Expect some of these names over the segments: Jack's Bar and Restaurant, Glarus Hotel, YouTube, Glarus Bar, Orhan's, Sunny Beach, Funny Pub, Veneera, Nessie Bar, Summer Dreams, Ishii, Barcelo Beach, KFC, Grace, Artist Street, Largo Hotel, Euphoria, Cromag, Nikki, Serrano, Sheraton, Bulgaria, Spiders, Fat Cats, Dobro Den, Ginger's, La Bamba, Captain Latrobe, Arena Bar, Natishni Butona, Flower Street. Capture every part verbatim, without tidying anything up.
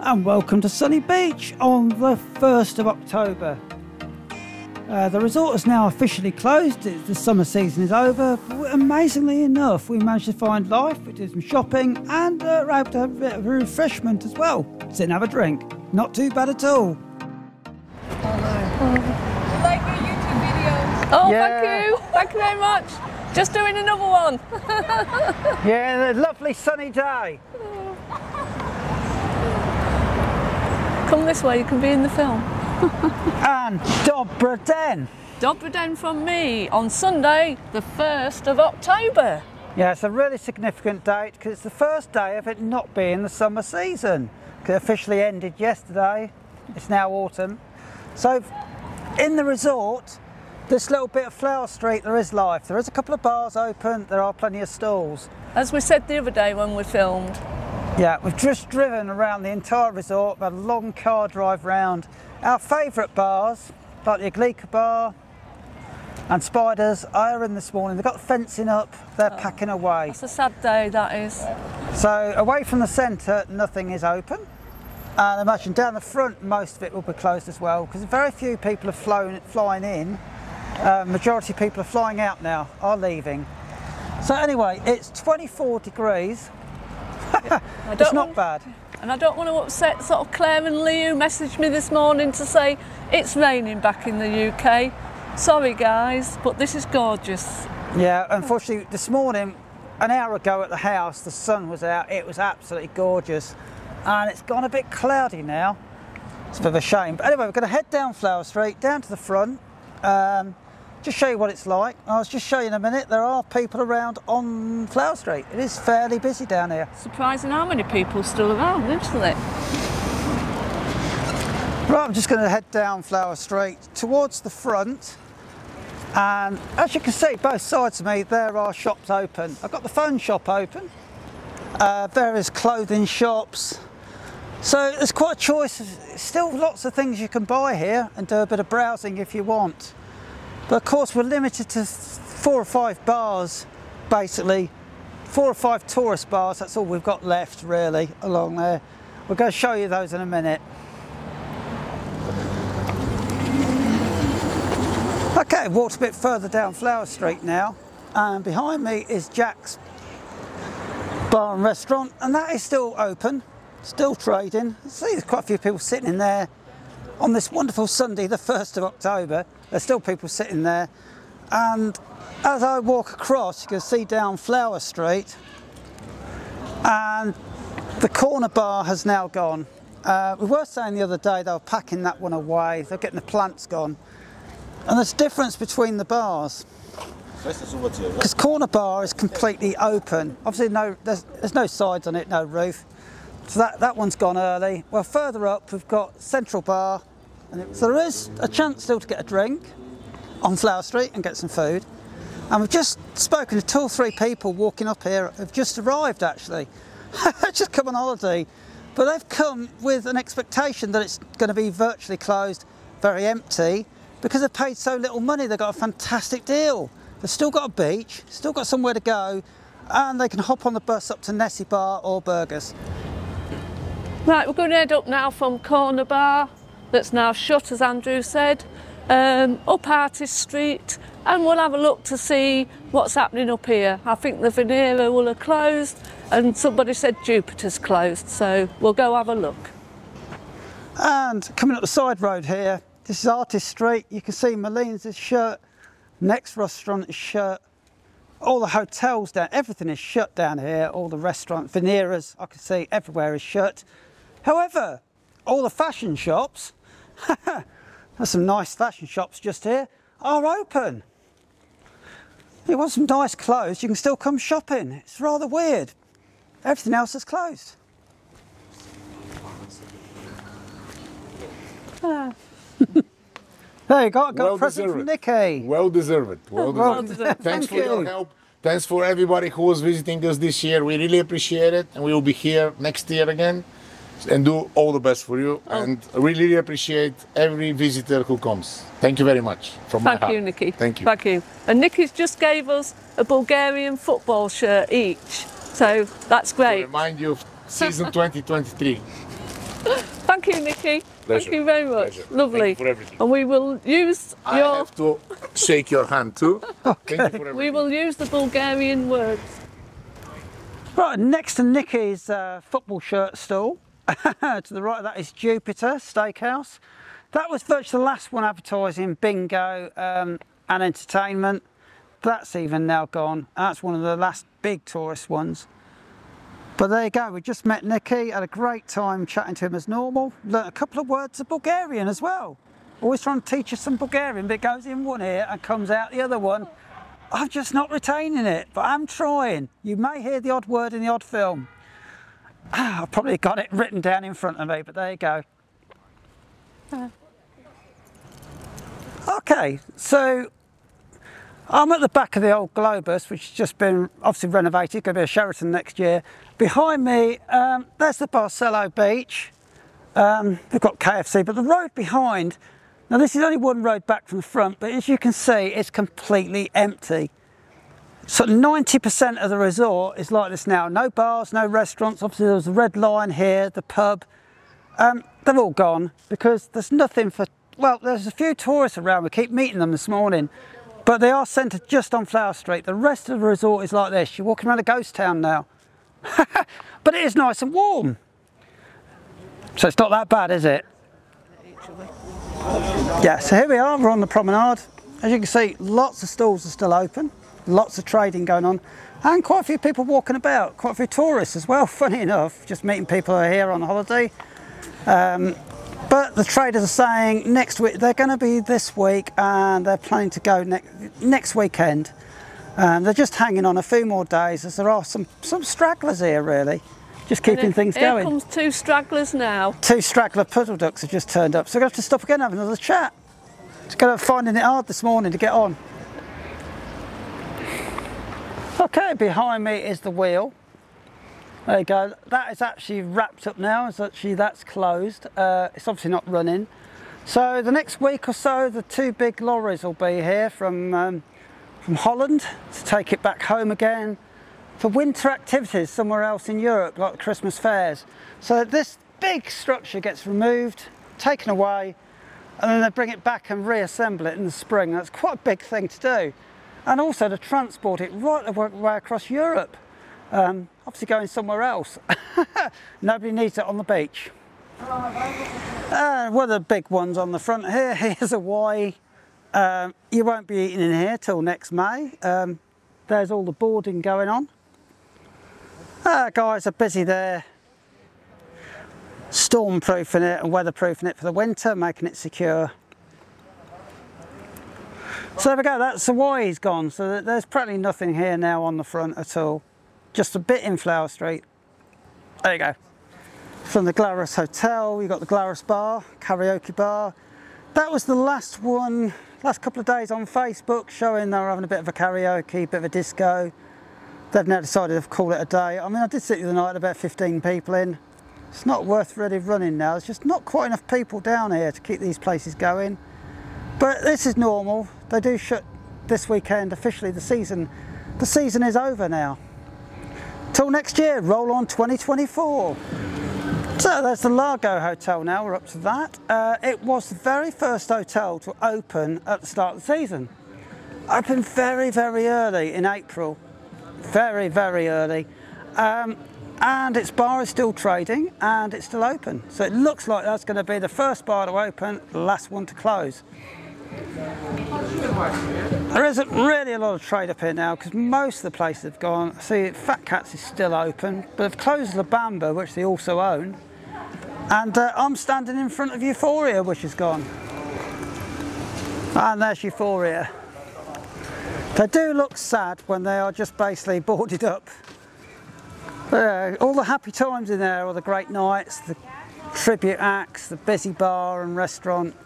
And welcome to Sunny Beach on the first of October. Uh, the resort is now officially closed, the summer season is over, but amazingly enough we managed to find life, we did some shopping and uh, we're able to have a bit of a refreshment as well. Sit and have a drink, not too bad at all. Oh no. Oh. Like your YouTube videos. Oh yeah. Thank you, thank you very much. Just doing another one. Yeah, a lovely sunny day. Come this way, you can be in the film. And Dobro Den. Dobro Den from me on Sunday, the first of October. Yeah, it's a really significant date because it's the first day of it not being the summer season. It officially ended yesterday, it's now autumn. So in the resort, this little bit of Flower Street, there is life. There is a couple of bars open, there are plenty of stalls. As we said the other day when we filmed, yeah, we've just driven around the entire resort, a long car drive round. Our favourite bars, like the Aglica Bar and Spiders, are in this morning. They've got fencing up, they're oh, packing away. It's a sad day, that is. So, away from the centre, nothing is open. And imagine down the front, most of it will be closed as well, because very few people are flown, flying in. Uh, majority of people are flying out now, are leaving. So anyway, it's twenty-four degrees. I don't it's not want, bad. And I don't want to upset sort of Claire and Lee, who messaged me this morning to say it's raining back in the U K. Sorry guys, but this is gorgeous. Yeah, unfortunately this morning, an hour ago at the house, the sun was out, it was absolutely gorgeous. And it's gone a bit cloudy now. It's a bit of a shame. But anyway, we're going to head down Flower Street, down to the front. Um, just show you what it's like. I'll just show you in a minute. There are people around on Flower Street. It is fairly busy down here. Surprising how many people still around, isn't it? Right, I'm just going to head down Flower Street towards the front, and as you can see, both sides of me there are shops open. I've got the phone shop open, uh, various clothing shops. So there's quite a choice, still lots of things you can buy here and do a bit of browsing if you want. But of course we're limited to four or five bars, basically. Four or five tourist bars, that's all we've got left really along there. We're going to show you those in a minute. Okay, walked a bit further down Flower Street now, and behind me is Jack's Bar and Restaurant, and that is still open. Still trading. I see there's quite a few people sitting in there on this wonderful Sunday, the first of October. There's still people sitting there. And as I walk across, you can see down Flower Street, and the corner bar has now gone. Uh, we were saying the other day they were packing that one away. They're getting the plants gone. And there's a difference between the bars. Because corner bar is completely open. Obviously no, there's, there's no sides on it, no roof. So that, that one's gone early. Well, further up we've got Central Bar. And it, so there is a chance still to get a drink on Flower Street and get some food. And we've just spoken to two or three people walking up here who've just arrived actually. Just come on holiday. But they've come with an expectation that it's going to be virtually closed, very empty, because they've paid so little money. They've got a fantastic deal. They've still got a beach, still got somewhere to go, and they can hop on the bus up to Nessie Bar or Burgers. Right, we're going to head up now from Corner Bar, that's now shut as Andrew said, um, up Artist Street, and we'll have a look to see what's happening up here. I think the Veneera will have closed, and somebody said Jupiter's closed, so we'll go have a look. And coming up the side road here, this is Artist Street. You can see Moline's is shut, next restaurant is shut, all the hotels down, everything is shut down here, all the restaurants, Veneeras, I can see everywhere is shut. However, all the fashion shops, there's some nice fashion shops just here, are open. If you want some nice clothes, you can still come shopping. It's rather weird. Everything else is closed. Ah. There you go, I got well a present from Nikki. Well deserved, well deserved. Well deserved. Thanks Thank for you. your help. Thanks for everybody who was visiting us this year. We really appreciate it, and we will be here next year again. And do all the best for you, oh. and really, really appreciate every visitor who comes. Thank you very much from Thank my heart. You, Nikki. Thank you, Thank you. And Nikki's just gave us a Bulgarian football shirt each, so that's great. To remind you of season twenty twenty-three. Thank you, Nikki. Pleasure. Thank you very much. Pleasure. Lovely. Thank you for everything. And we will use I your... I have to shake your hand too. Okay. Thank you for everything. We will use the Bulgarian words. Right, next to Nikki's uh, football shirt stall, to the right of that is Jupiter Steakhouse. That was virtually the last one advertising bingo um, and entertainment. That's even now gone. That's one of the last big tourist ones. But there you go, we just met Nikki, had a great time chatting to him as normal, learnt a couple of words of Bulgarian as well. Always trying to teach us some Bulgarian, but it goes in one ear and comes out the other one. I'm just not retaining it, but I'm trying. You may hear the odd word in the odd film. Ah, I've probably got it written down in front of me, but there you go. Okay, so I'm at the back of the old Globus, which has just been obviously renovated, going to be a Sheraton next year. Behind me, um, there's the Barcelo Beach. Um, we've got K F C, but the road behind, now this is only one road back from the front, but as you can see, it's completely empty. So ninety percent of the resort is like this now. No bars, no restaurants. Obviously there's a Red Lion here, the pub. Um, they're all gone because there's nothing for, well, there's a few tourists around. We keep meeting them this morning. But they are centred just on Flower Street. The rest of the resort is like this. You're walking around a ghost town now. But it is nice and warm. So it's not that bad, is it? Yeah, so here we are. We're on the promenade. As you can see, lots of stalls are still open. Lots of trading going on. And quite a few people walking about. Quite a few tourists as well, funny enough. Just meeting people who are here on holiday. Um, But the traders are saying next week, they're going to be this week and they're planning to go ne next weekend. Um, they're just hanging on a few more days as there are some, some stragglers here really, just keeping it, things here going. Here comes two stragglers now. Two straggler puddle ducks have just turned up, so we're going to have to stop again and have another chat. It's kind of finding it hard this morning to get on. Okay, behind me is the wheel. There you go, that is actually wrapped up now, it's actually that's closed, uh, it's obviously not running. So the next week or so the two big lorries will be here from, um, from Holland to take it back home again for winter activities somewhere else in Europe, like Christmas fairs. So this big structure gets removed, taken away, and then they bring it back and reassemble it in the spring. That's quite a big thing to do. And also to transport it right the way across Europe. Um, obviously going somewhere else. Nobody needs it on the beach. Uh, one of the big ones on the front here, here's Hawaii. Um, you won't be eating in here till next May. Um, there's all the boarding going on. Uh, guys are busy there storm-proofing it and weatherproofing it for the winter, making it secure. So there we go, that's Hawaii's gone. So there's practically nothing here now on the front at all. Just a bit in Flower Street. There you go. From the Glarus Hotel, you've got the Glarus Bar, karaoke bar. That was the last one, last couple of days on Facebook, showing they were having a bit of a karaoke, a bit of a disco. They've now decided to call it a day. I mean, I did sit the other night, about fifteen people in. It's not worth really running now. There's just not quite enough people down here to keep these places going. But this is normal. They do shut this weekend officially. The season, the season is over now. Till next year, roll on twenty twenty-four. So there's the Largo Hotel now, we're up to that. Uh, it was the very first hotel to open at the start of the season. Opened very, very early in April. Very, very early. Um, and its bar is still trading and it's still open. So it looks like that's going to be the first bar to open, last one to close. There isn't really a lot of trade up here now because most of the places have gone. See, Fat Cats is still open, but they've closed La Bamba, which they also own. And uh, I'm standing in front of Euphoria, which is gone. And there's Euphoria. They do look sad when they are just basically boarded up. Uh, all the happy times in there, all the great nights, the tribute acts, the busy bar and restaurant.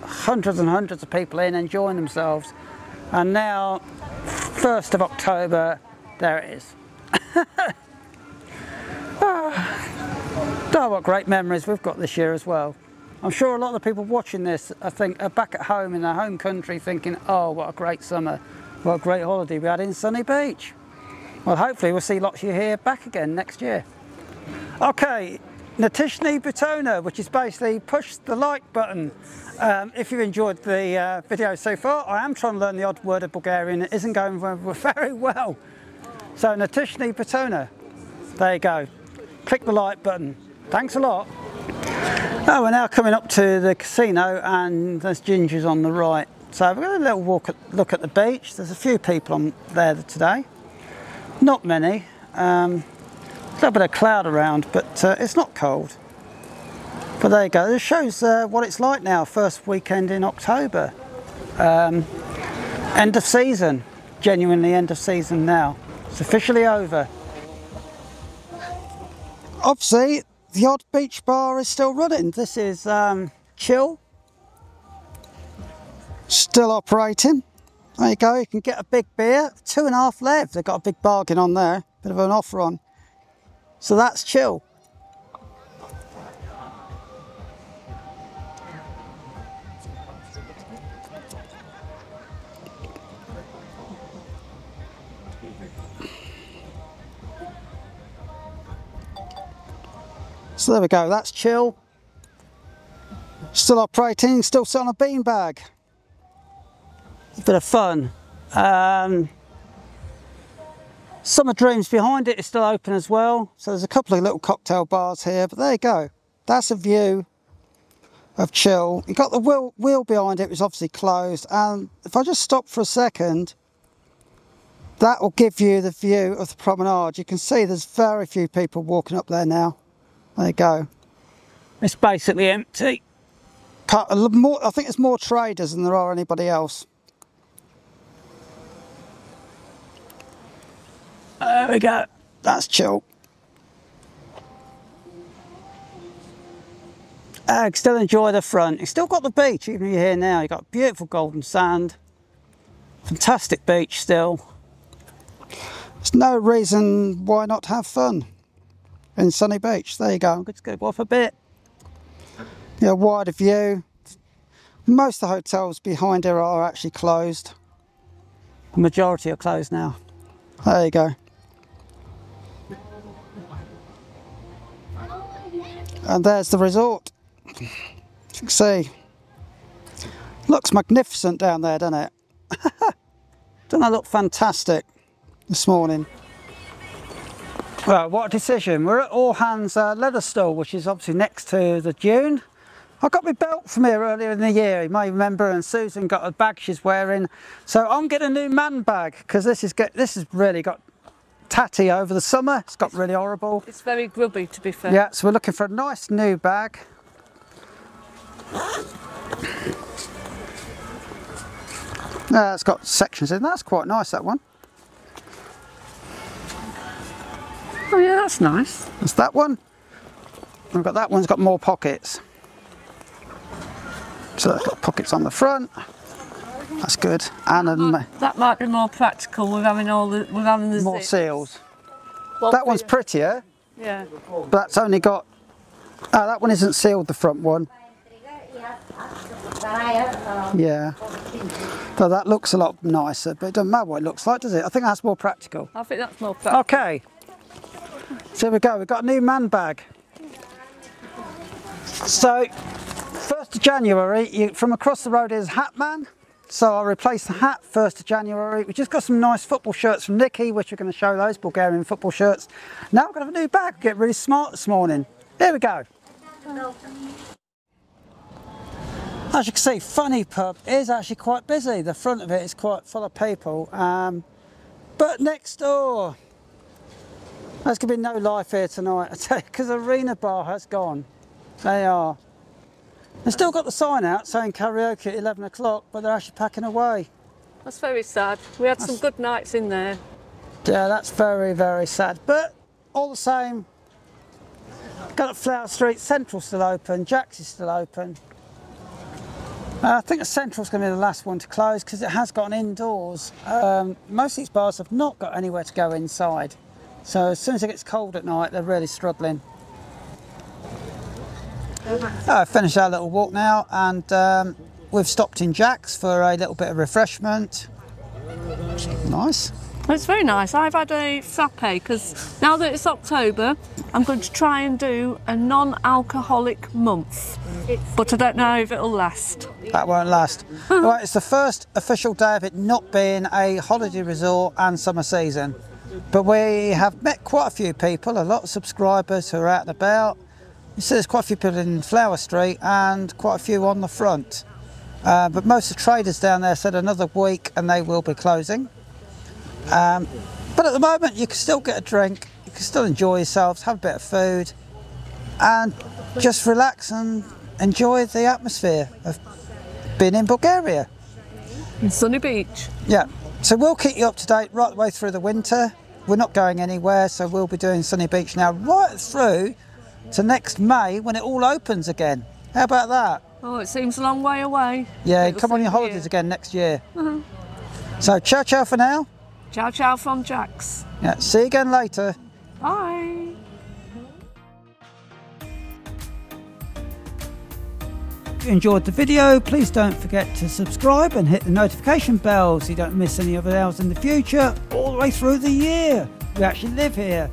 Hundreds and hundreds of people in enjoying themselves. And now, first of October, there it is. oh, oh, what great memories we've got this year as well. I'm sure a lot of the people watching this, I think, are back at home in their home country thinking, oh, what a great summer, what a great holiday we had in Sunny Beach. Well, hopefully we'll see lots of you here back again next year. Okay, Natishni Butona, which is basically push the like button. Um, if you enjoyed the uh, video so far, I am trying to learn the odd word of Bulgarian. It isn't going very well. So Natishni Butona, there you go. Click the like button. Thanks a lot. Oh, we're now coming up to the casino and there's Ginger's on the right. So we're going to little walk at, look at the beach. There's a few people on there today. Not many. Um, A little bit of cloud around, but uh, it's not cold. But there you go. This shows uh, what it's like now, first weekend in October. Um, end of season, genuinely end of season now. It's officially over. Obviously, the odd beach bar is still running. This is um, Chill, still operating. There you go. You can get a big beer, two and a half lev. They've got a big bargain on there, bit of an offer on. So that's Chill. So there we go, that's Chill. Still operating, still selling a beanbag. A bit of fun. Um, Summer Dreams behind it is still open as well. So there's a couple of little cocktail bars here, but there you go. That's a view of Chill. You've got the wheel, wheel behind it, which is obviously closed. And if I just stop for a second, that will give you the view of the promenade. You can see there's very few people walking up there now. There you go. It's basically empty. More, I think there's more traders than there are anybody else. There we go, that's Chill. Uh, still enjoy the front. You've still got the beach, even if you're here now. You've got beautiful golden sand. Fantastic beach still. There's no reason why not have fun in Sunny Beach. There you go, I'm going to go off a bit. Yeah, wider view. Most of the hotels behind here are actually closed. The majority are closed now. There you go. And there's the resort. You can see. Looks magnificent down there, doesn't it? Doesn't that look fantastic this morning? Well, what a decision. We're at Orhan's uh, leather store, which is obviously next to the dune. I got my belt from here earlier in the year, you may remember, and Susan got a bag she's wearing. So I'm getting a new man bag, because this is get, this has really got tatty over the summer. It's got really horrible. It's very grubby, to be fair. Yeah, so we're looking for a nice new bag. Uh, it's got sections in. That's quite nice, that one. Oh yeah, that's nice. That's that one. I've got that one's got more pockets. So that's got pockets on the front. That's good. And that might, that might be more practical with having all the with having the more zips. Seals. Well, that one's prettier. Yeah. But that's only got. Oh, that one isn't sealed. The front one. Yeah. So that looks a lot nicer, but it doesn't matter what it looks like, does it? I think that's more practical. I think that's more practical. Okay. So here we go. We've got a new man bag. So. first of January, you, from across the road is Hat Man, so I replaced the hat first of January. We just got some nice football shirts from Nikki, which we're going to show those Bulgarian football shirts. Now I'm going to have a new bag, get really smart this morning. Here we go. As you can see, Funny Pub is actually quite busy. The front of it is quite full of people, um, but next door, there's going to be no life here tonight, I tell you, because Arena Bar has gone. They are. They've still got the sign out saying karaoke at eleven o'clock, but they're actually packing away. That's very sad. We had that's, some good nights in there. Yeah, that's very, very sad. But all the same, got at Flower Street, Central's still open, Jack's is still open. Uh, I think the Central's going to be the last one to close because it has gone indoors. Um, most of these bars have not got anywhere to go inside. So as soon as it gets cold at night, they're really struggling. Uh, finish our little walk now, and um, we've stopped in Jack's for a little bit of refreshment. Nice. It's very nice. I've had a frappe because now that it's October, I'm going to try and do a non-alcoholic month. But I don't know if it'll last. That won't last. Right, it's the first official day of it not being a holiday resort and summer season. But we have met quite a few people, a lot of subscribers who are out and about. You see there's quite a few people in Flower Street and quite a few on the front. Uh, but most of the traders down there said another week and they will be closing. Um, but at the moment you can still get a drink, you can still enjoy yourselves, have a bit of food and just relax and enjoy the atmosphere of being in Bulgaria. In Sunny Beach. Yeah, so we'll keep you up to date right the way through the winter. We're not going anywhere, so we'll be doing Sunny Beach now right through to next May when it all opens again. How about that? Oh, it seems a long way away. Yeah, It'll come on your holidays again next year. Uh-huh. So ciao ciao for now. Ciao, ciao from Jack's. Yeah, see you again later. Bye. If you enjoyed the video, please don't forget to subscribe and hit the notification bell so you don't miss any of ours in the future, all the way through the year. We actually live here.